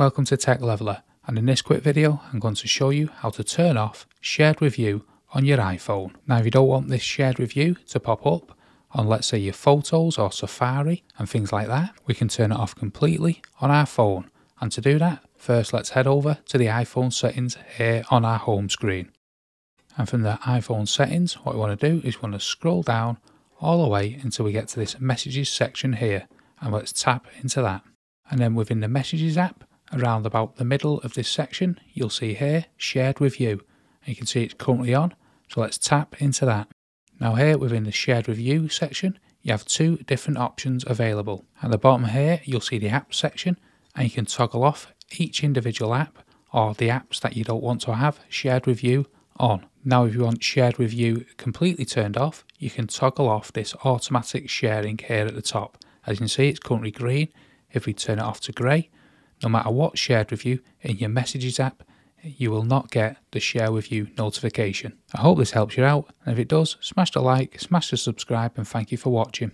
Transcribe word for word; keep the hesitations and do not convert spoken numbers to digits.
Welcome to Tech Leveler, and in this quick video I'm going to show you how to turn off shared with you on your iPhone. Now if you don't want this shared with you to pop up on, let's say, your photos or Safari and things like that, we can turn it off completely on our phone. And to do that, first let's head over to the iPhone settings here on our home screen. And from the iPhone settings, what we want to do is we want to scroll down all the way until we get to this messages section here, and let's tap into that. And then within the messages app, around about the middle of this section, you'll see here, shared with you. And you can see it's currently on, so let's tap into that. Now here within the shared with you section, you have two different options available. At the bottom here, you'll see the app section, and you can toggle off each individual app or the apps that you don't want to have shared with you on. Now if you want shared with you completely turned off, you can toggle off this automatic sharing here at the top. As you can see, it's currently green. If we turn it off to grey, no matter what's shared with you in your messages app, you will not get the share with you notification. I hope this helps you out, and if it does, smash the like, smash the subscribe, and thank you for watching.